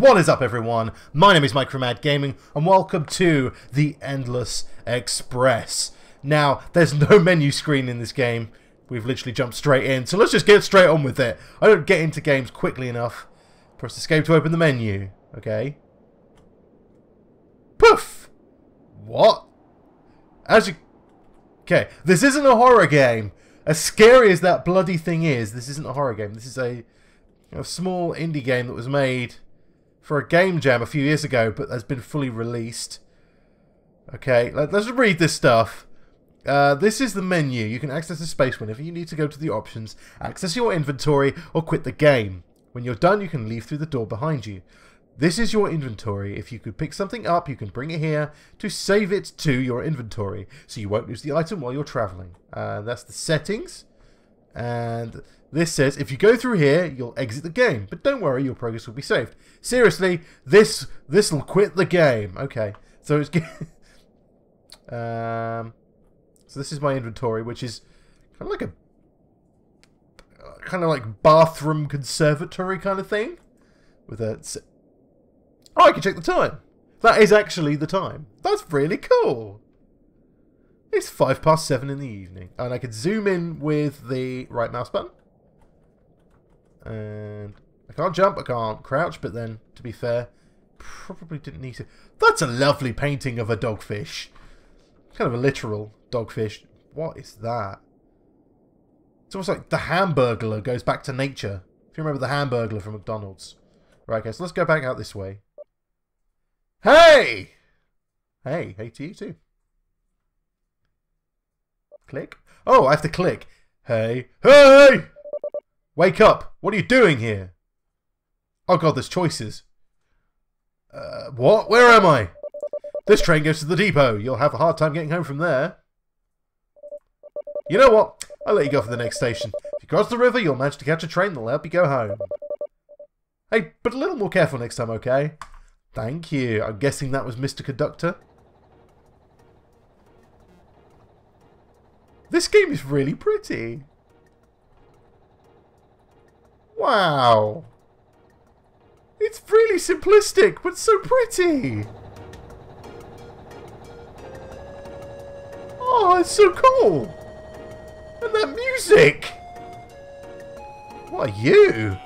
What is up, everyone? My name is Micromad Gaming, and welcome to The Endless Express. Now, there's no menu screen in this game. We've literally jumped straight in, so let's just get straight on with it. I don't get into games quickly enough. Press escape to open the menu. Okay. Poof! What? Okay, this isn't a horror game. As scary as that bloody thing is, this isn't a horror game. This is a small indie game that was made for a game jam a few years ago, but has been fully released. Okay, let's read this stuff. This is the menu. You can access the space whenever you need to go to the options, access your inventory, or quit the game. When you're done, you can leave through the door behind you. This is your inventory. If you could pick something up, you can bring it here to save it to your inventory, so you won't lose the item while you're traveling. That's the settings. And this says, if you go through here, you'll exit the game. But don't worry, your progress will be saved. Seriously, this'll quit the game. Okay, so it's so this is my inventory, which is kind of like bathroom conservatory kind of thing. With a oh, I can check the time. That is actually the time. That's really cool. It's 7:05 in the evening. And I could zoom in with the right mouse button. And I can't jump, I can't crouch, but then, to be fair, probably didn't need to. That's a lovely painting of a dogfish. Kind of a literal dogfish. What is that? It's almost like the Hamburglar goes back to nature. If you remember the Hamburglar from McDonald's. Right, guys, so let's go back out this way. Hey! Hey, hey to you too. Click. Oh, I have to click. Hey. Hey! Wake up. What are you doing here? Oh, God, there's choices. What? Where am I? This train goes to the depot. You'll have a hard time getting home from there. You know what? I'll let you go for the next station. If you cross the river, you'll manage to catch a train that'll help you go home. Hey, but a little more careful next time, okay? Thank you. I'm guessing that was Mr. Conductor. This game is really pretty. Wow. It's really simplistic, but so pretty. Oh, it's so cool. And that music. What are you?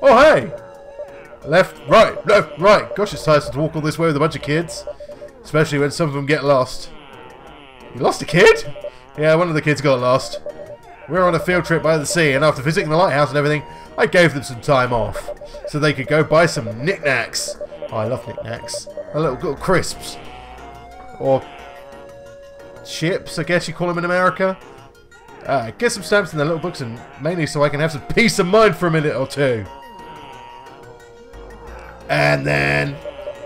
Oh, hey. Left, right. Gosh, it's tiresome to walk all this way with a bunch of kids. Especially when some of them get lost. You lost a kid? Yeah, one of the kids got lost. We were on a field trip by the sea, and after visiting the lighthouse and everything, I gave them some time off so they could go buy some knickknacks. Oh, I love knickknacks. Little crisps. Or chips, I guess you call them in America. Get some stamps in their little books, and mainly so I can have some peace of mind for a minute or two. And then...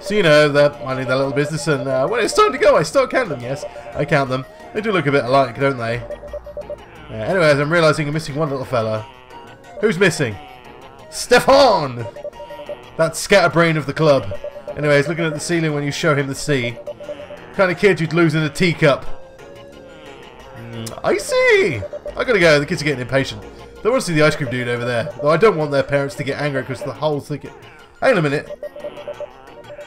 So, you know, they're minding their little business, and when it's time to go, I start counting them, yes. I count them. They do look a bit alike, don't they? Anyways, I'm realising I'm missing one little fella. Who's missing? Stefan! That scatterbrain of the club. Anyways, looking at the ceiling when you show him the sea. Kind of kid you'd lose in a teacup. I see! I gotta go, the kids are getting impatient. They want to see the ice cream dude over there. Though I don't want their parents to get angry because the whole thing... Hang on a minute.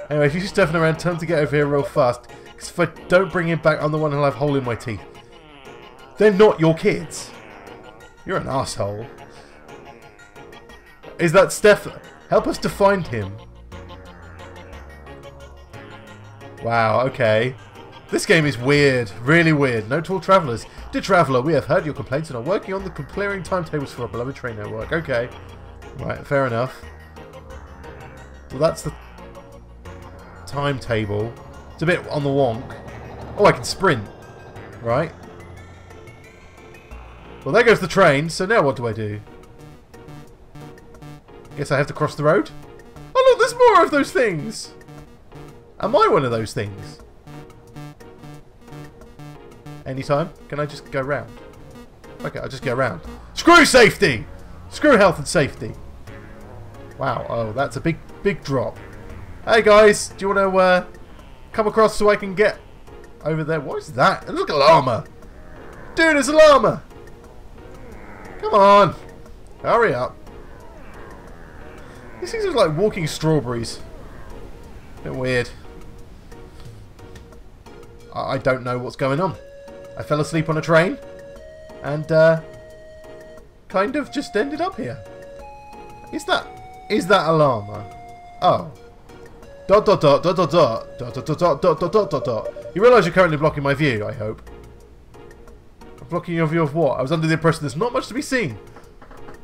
Anyway, if you Stefan around, tell him to get over here real fast. Because if I don't bring him back, I'm the one who'll have a hole in my teeth. They're not your kids. You're an asshole. Is that Stefan? Help us to find him. Wow, okay. This game is weird. Really weird. Note to all travellers. Dear traveller, we have heard your complaints and are working on the clearing timetables for our beloved train network. Okay. Right, fair enough. Well, that's the... timetable. It's a bit on the wonk. Oh, I can sprint. Right. Well, there goes the train, so now what do I do? Guess I have to cross the road? Oh, look, there's more of those things! Am I one of those things? Anytime? Can I just go round? Okay, I'll just go round. Screw safety! Screw health and safety. Wow, oh, that's a big drop. Hey guys, do you want to come across so I can get over there? What is that? Look at llama. Dude, it's a llama. Come on. Hurry up. These things are like walking strawberries. A bit weird. I don't know what's going on. I fell asleep on a train and kind of just ended up here. Is that alarm? Oh. Dot dot dot dot dot dot dot dot dot dot dot dot dot dot. You realise you're currently blocking my view, I hope. Blocking your view of what? I was under the impression there's not much to be seen.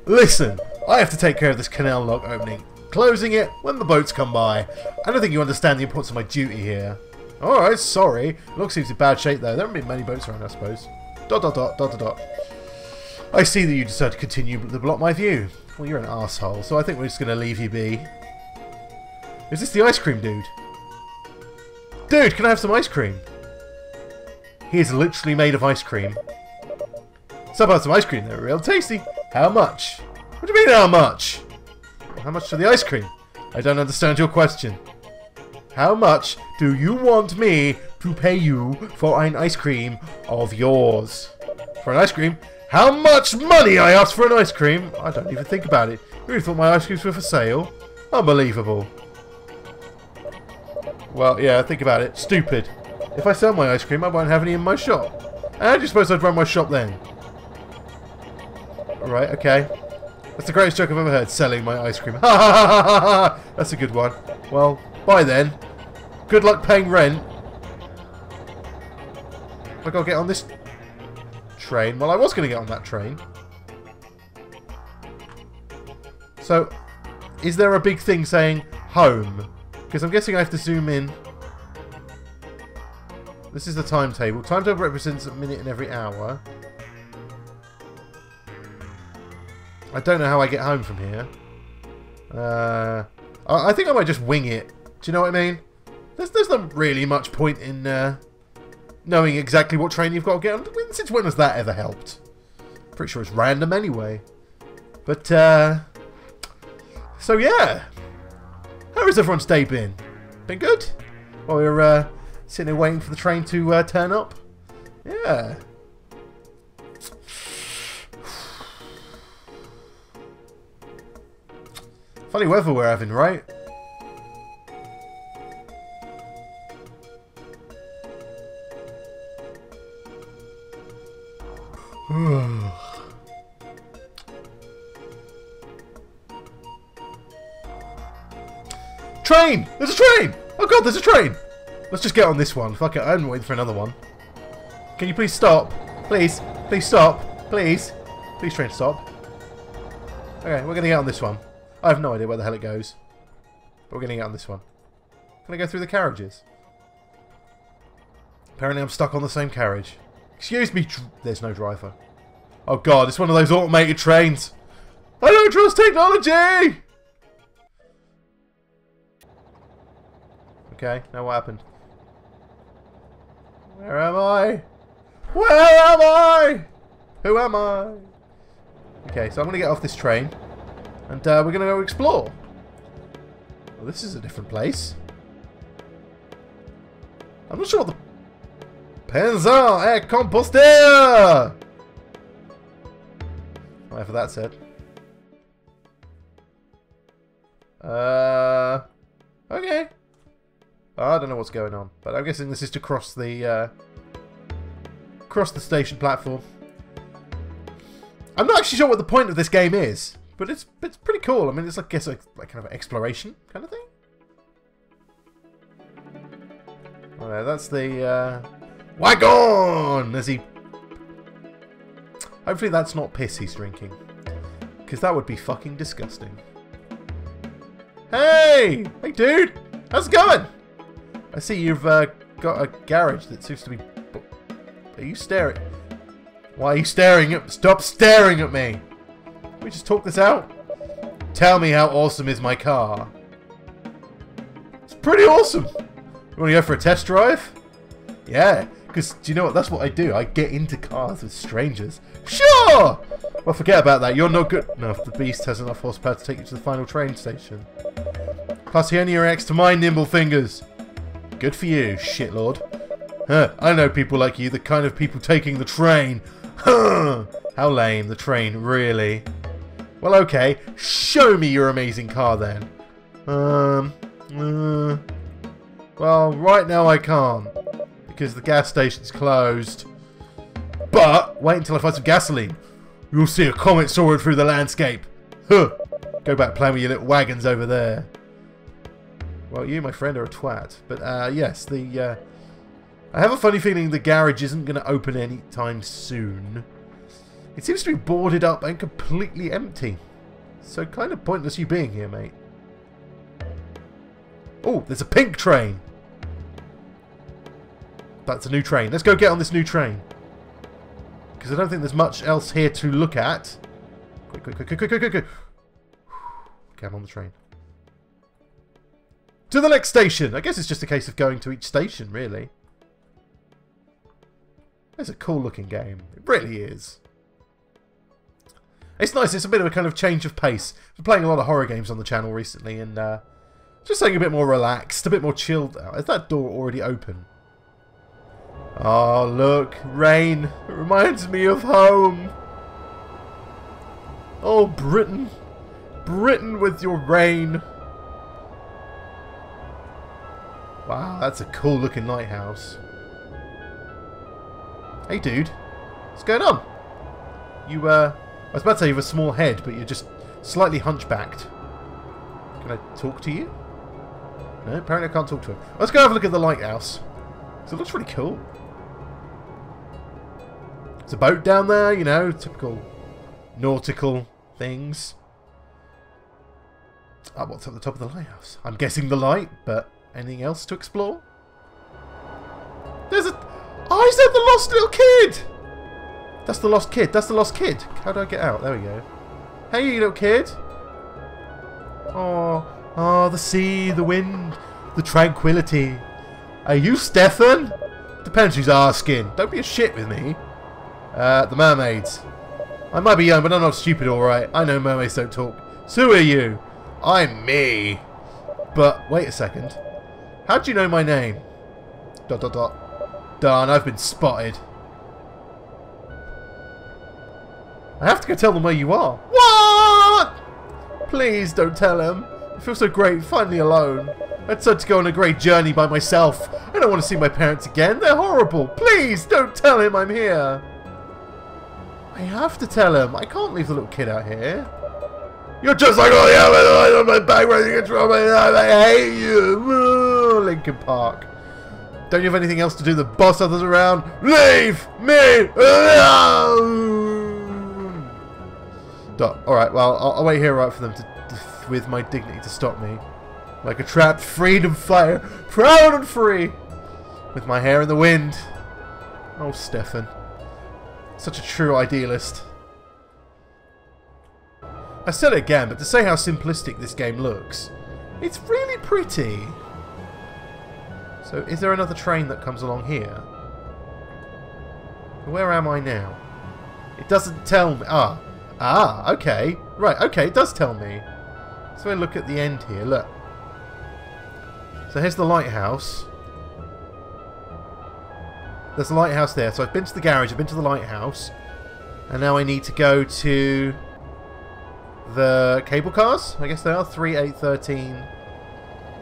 Listen, I have to take care of this canal lock opening, closing it when the boats come by. I don't think you understand the importance of my duty here. Alright, sorry. Lock seems in bad shape though. There haven't been many boats around, I suppose. Dot dot dot dot dot dot. I see that you decided to continue to block my view. Well, you're an asshole, so I think we're just gonna leave you be. Is this the ice cream dude? Dude, can I have some ice cream? He is literally made of ice cream. Somehow some ice cream there, real tasty. How much? What do you mean how much? How much for the ice cream? I don't understand your question. How much do you want me to pay you for an ice cream of yours? For an ice cream? How much money I asked for an ice cream? I don't even think about it. You really thought my ice creams were for sale? Unbelievable. Well, yeah, think about it. Stupid. If I sell my ice cream, I won't have any in my shop. How do you suppose I'd run my shop then? Alright, okay. That's the greatest joke I've ever heard, selling my ice cream. Ha ha ha ha ha ha! That's a good one. Well, bye then. Good luck paying rent. I gotta get on this train. Well, I was gonna get on that train. So, is there a big thing saying home? Because I'm guessing I have to zoom in. This is the timetable. Timetable represents a minute in every hour. I don't know how I get home from here. I think I might just wing it. Do you know what I mean? There's not really much point in knowing exactly what train you've got to get on. Since when has that ever helped? Pretty sure it's random anyway. But, so yeah. How has everyone's day been? Been good? While we were sitting there waiting for the train to turn up? Yeah. Funny weather we're having, right? Train! There's a train! Oh god, there's a train! Let's just get on this one. Fuck it, I'm waiting for another one. Can you please stop? Please. Please stop. Please. Please train stop. Okay, we're gonna get on this one. I have no idea where the hell it goes. But we're going to get on this one. Can I go through the carriages? Apparently I'm stuck on the same carriage. Excuse me, there's no driver. Oh god, it's one of those automated trains. I don't trust technology! Okay, now what happened? Where am I? Where am I? Who am I? Okay, so I'm going to get off this train. And we're going to go explore. Well, this is a different place. I'm not sure what the... Penzance et Compostelle! Right, for that said. Okay. I don't know what's going on. But I'm guessing this is to cross the station platform. I'm not actually sure what the point of this game is. But it's pretty cool. I mean, it's I guess like kind of an exploration kind of thing. Oh, no, that's the wagon. As he, hopefully that's not piss he's drinking, because that would be fucking disgusting. Hey, hey, dude, how's it going? I see you've got a garage that seems to be. Are you staring? Why are you staring at? Stop staring at me. We just talk this out. Tell me how awesome is my car. It's pretty awesome. You want to go for a test drive? Yeah, because do you know what? That's what I do. I get into cars with strangers. Sure! Well, forget about that. You're not good enough. The beast has enough horsepower to take you to the final train station. Plus, he only reacts to my nimble fingers. Good for you, shitlord. Huh, I know people like you, the kind of people taking the train. Huh. How lame, the train, really. Well, okay. Show me your amazing car then. Well, right now I can't. Because the gas station's closed. But wait until I find some gasoline. You'll see a comet soaring through the landscape. Huh. Go back playing with your little wagons over there. Well, you, my friend, are a twat. But, yes, the... I have a funny feeling the garage isn't going to open any time soon. It seems to be boarded up and completely empty. So kind of pointless you being here, mate. Oh, there's a pink train. That's a new train. Let's go get on this new train. Because I don't think there's much else here to look at. Quick, quick, quick, quick, quick, quick, quick. Okay, I'm on the train. To the next station. I guess it's just a case of going to each station, really. It's a cool looking game. It really is. It's nice. It's a bit of a kind of change of pace. I've been playing a lot of horror games on the channel recently and just something a bit more relaxed, a bit more chilled out. Is that door already open? Oh, look. Rain. It reminds me of home. Oh, Britain. Britain with your rain. Wow, that's a cool looking lighthouse. Hey, dude. What's going on? You, I was about to say you have a small head, but you're just slightly hunchbacked. Can I talk to you? No, apparently I can't talk to him. Let's go have a look at the lighthouse. So it looks really cool. There's a boat down there, you know, typical nautical things. Oh, what's at the top of the lighthouse? I'm guessing the light, but anything else to explore? There's a... Oh, is that the lost little kid? That's the lost kid. That's the lost kid. How do I get out? There we go. Hey, you little kid. Oh, oh, the sea, the wind, the tranquility. Are you Stefan? Depends who's asking. Don't be a shit with me. The mermaids. I might be young, but I'm not stupid, all right. I know mermaids don't talk. So who are you? I'm me. But wait a second. How do you know my name? Dot, dot, dot. Darn, I've been spotted. I have to go tell them where you are. What? Please don't tell them. I feel so great, finally alone. I decided to go on a great journey by myself. I don't want to see my parents again. They're horrible. Please don't tell him I'm here. I have to tell him. I can't leave the little kid out here. You're just like all the other on my back where you control my life. I hate you. Oh, Linkin Park. Don't you have anything else to do than boss others around? Leave me alone. Alright, well, I'll wait here right for them to, with my dignity to stop me. Like a trapped freedom fighter, proud and free! With my hair in the wind. Oh, Stefan. Such a true idealist. I said it again, but to say how simplistic this game looks, it's really pretty. So, is there another train that comes along here? Where am I now? It doesn't tell me. Ah. Ah, okay. Right, okay, it does tell me. So I look at the end here, look. So here's the lighthouse. There's a lighthouse there. So I've been to the garage, I've been to the lighthouse. And now I need to go to the cable cars. I guess they are 3, 8, 13,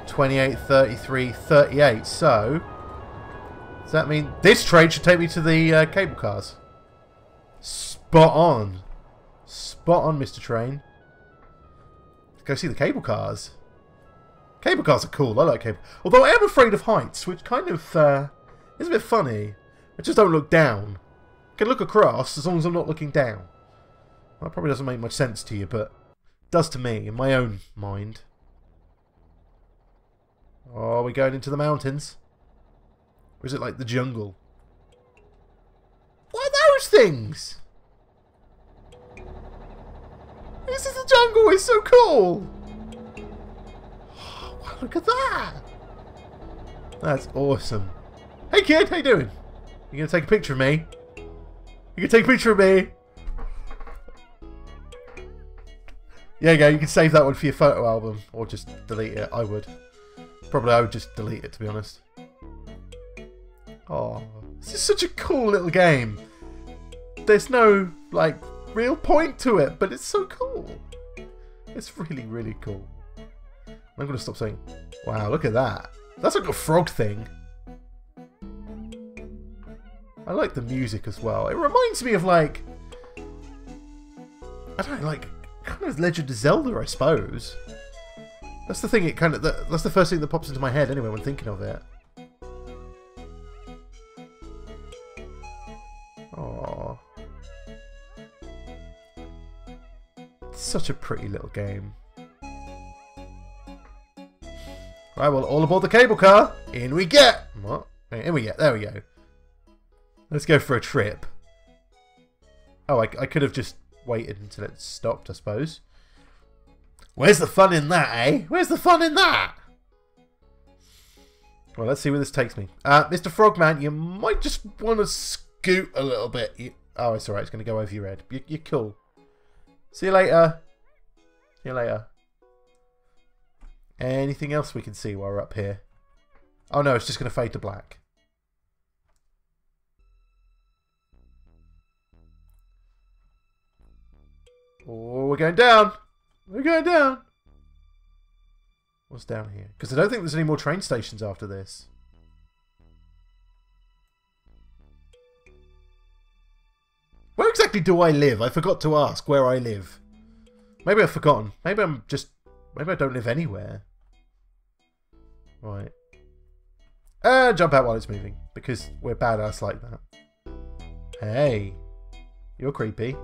28, 33, 38. So, does that mean this train should take me to the cable cars? Spot on. Spot on, Mr. Train. Let's go see the cable cars. Cable cars are cool. I like cable. Although I am afraid of heights, which kind of is a bit funny. I just don't look down. I can look across as long as I'm not looking down. Well, that probably doesn't make much sense to you, but it does to me in my own mind. Oh, we're going into the mountains. Or is it like the jungle? What are those things? This is the jungle, it's so cool! Oh, wow, look at that! That's awesome. Hey kid, how you doing? You gonna take a picture of me? You can take a picture of me! There you go, you can save that one for your photo album. Or just delete it, I would. Probably I would just delete it, to be honest. Oh, this is such a cool little game. There's no, like, real point to it, but it's so cool. It's really, really cool. I'm going to stop saying, wow, look at that. That's like a frog thing. I like the music as well. It reminds me of like, I don't know, like kind of Legend of Zelda, I suppose. That's the thing, it kind of, that's the first thing that pops into my head anyway when thinking of it. Aww. It's such a pretty little game. Right, well, all aboard the cable car. In we get. What? In we get. There we go. Let's go for a trip. Oh, I could have just waited until it stopped, I suppose. Where's the fun in that, eh? Where's the fun in that? Well, let's see where this takes me. Mr. Frogman, you might just want to scoot a little bit. Oh, it's alright. It's going to go over your head. You're cool. See you later. See you later. Anything else we can see while we're up here? Oh no, it's just going to fade to black. Oh, we're going down. We're going down. What's down here? Because I don't think there's any more train stations after this. Where exactly do I live? I forgot to ask where I live. Maybe I've forgotten. Maybe I'm just... Maybe I don't live anywhere. Right. And jump out while it's moving. Because we're badass like that. Hey. You're creepy.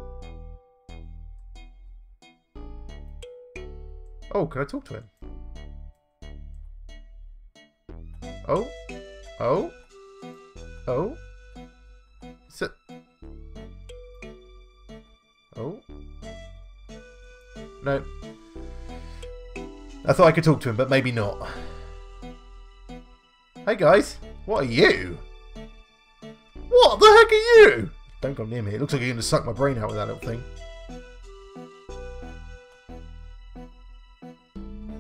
Oh, can I talk to him? Oh. Oh. Oh. Sit. Oh. No. I thought I could talk to him, but maybe not. Hey guys. What are you? What the heck are you? Don't come near me. It looks like you're going to suck my brain out with that little thing.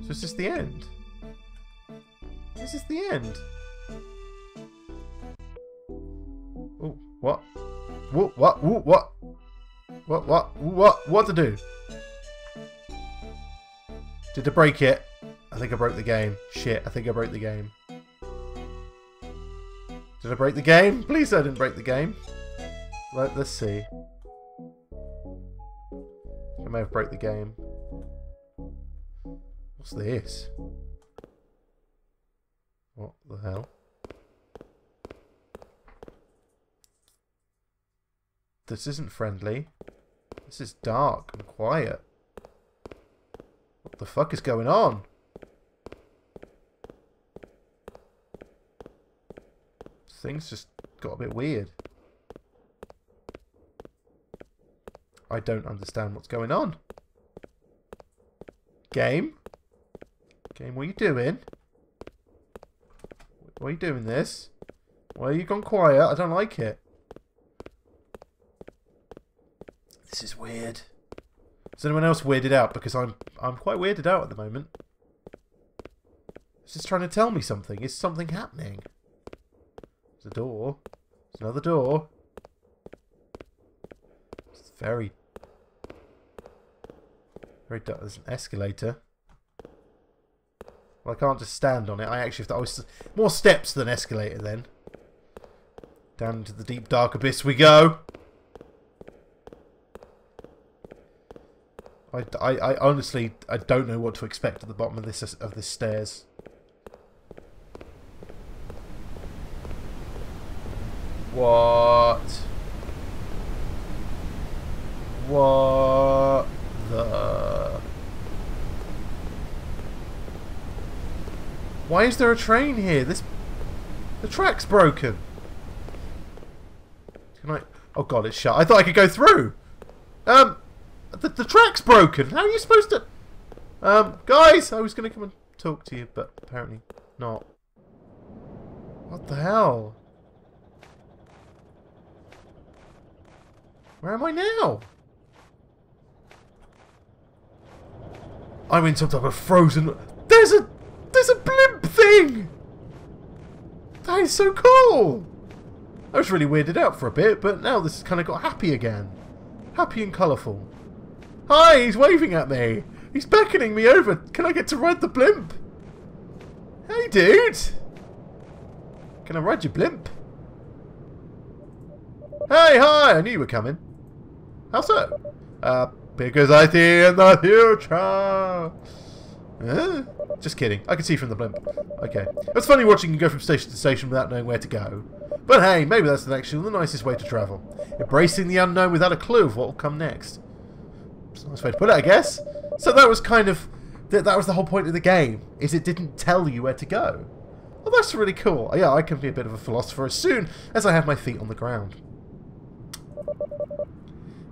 So is this the end? Is this the end? Oh, what? Ooh, what? Ooh, what? What? Ooh, what? What to do? Did I break it? I think I broke the game. Shit, I think I broke the game. Did I break the game? Please, I didn't break the game. Right, let's see. I may have broke the game. What's this? What the hell? This isn't friendly. This is dark and quiet. What the fuck is going on? Things just got a bit weird. I don't understand what's going on. Game? Game, what are you doing? Why are you doing this? Why are you gone quiet? I don't like it. This is weird. Is anyone else weirded out? Because I'm quite weirded out at the moment. It's just trying to tell me something. Is something happening? There's a door. There's another door. It's very... very dark. There's an escalator. Well, I can't just stand on it. I actually... I was more steps than escalator then. Down into the deep dark abyss we go. I honestly, I don't know what to expect at the bottom of this stairs. What? What the? Why is there a train here? The track's broken. Can I? Oh god, it's shut. I thought I could go through. The track's broken! How are you supposed to... guys! I was going to come and talk to you, but apparently not. What the hell? Where am I now? I'm in some type of frozen... There's a blimp thing! That is so cool! I was really weirded out for a bit, but now this has kind of got happy again. happy and colourful. Hi, he's waving at me. He's beckoning me over. Can I get to ride the blimp? Hey, dude. Can I ride your blimp? Hey, hi. I knew you were coming. How so? Because I see in the future. Just kidding. I can see from the blimp. Okay. It's funny watching you go from station to station without knowing where to go. But hey, maybe that's actually the nicest way to travel. Embracing the unknown without a clue of what will come next. It's a nice way to put it, I guess. So that was kind of... That was the whole point of the game, is it didn't tell you where to go. Well, that's really cool. Yeah, I can be a bit of a philosopher as soon as I have my feet on the ground.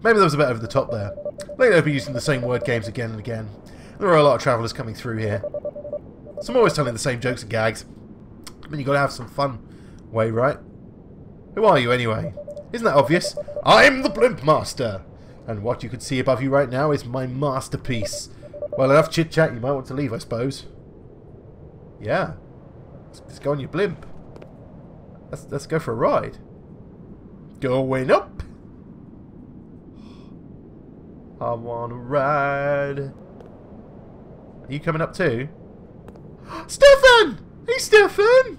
Maybe that was a bit over the top there. Lately I've been using the same word games again and again. There are a lot of travellers coming through here. So I'm always telling the same jokes and gags. I mean, you got to have some fun way, right? Who are you anyway? Isn't that obvious? I'm the Blimp Master! And what you can see above you right now is my masterpiece. Well, enough chit-chat, you might want to leave, I suppose. Yeah. Let's go on your blimp. Let's go for a ride. Going up! I want to ride. Are you coming up too? Stefan! Hey, Stefan!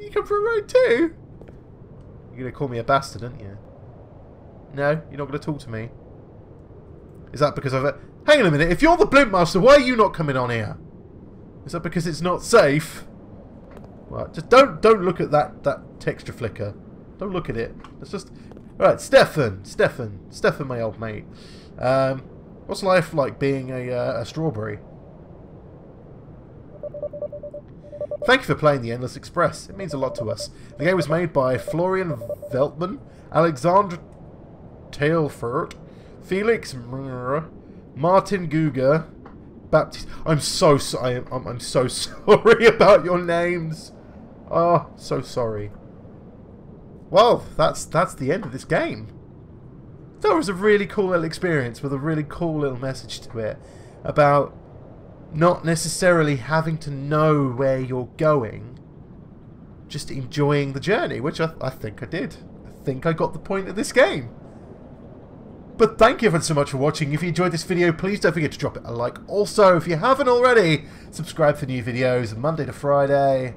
You come for a ride too? You're going to call me a bastard, aren't you? No, you're not going to talk to me. Is that because I've... Hang on a minute, if you're the Blimp Master, why are you not coming on here? Is that because it's not safe? Right, just don't look at that texture flicker. Don't look at it. Let's just... Alright, Stefan, my old mate. What's life like being a strawberry? Thank you for playing The Endless Express. It means a lot to us. The game was made by Florian Veltman, Alexandre Taillefert, Felix Meunier, Martin Gugger, Baptist. I'm so sorry about your names. Oh, so sorry. Well, that's the end of this game. That was a really cool little experience with a really cool little message to it about not necessarily having to know where you're going, just enjoying the journey, which I think I did. I think I got the point of this game. But thank you everyone so much for watching. If you enjoyed this video, please don't forget to drop it a like. Also, if you haven't already, subscribe for new videos Monday to Friday.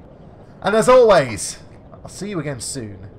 And as always, I'll see you again soon.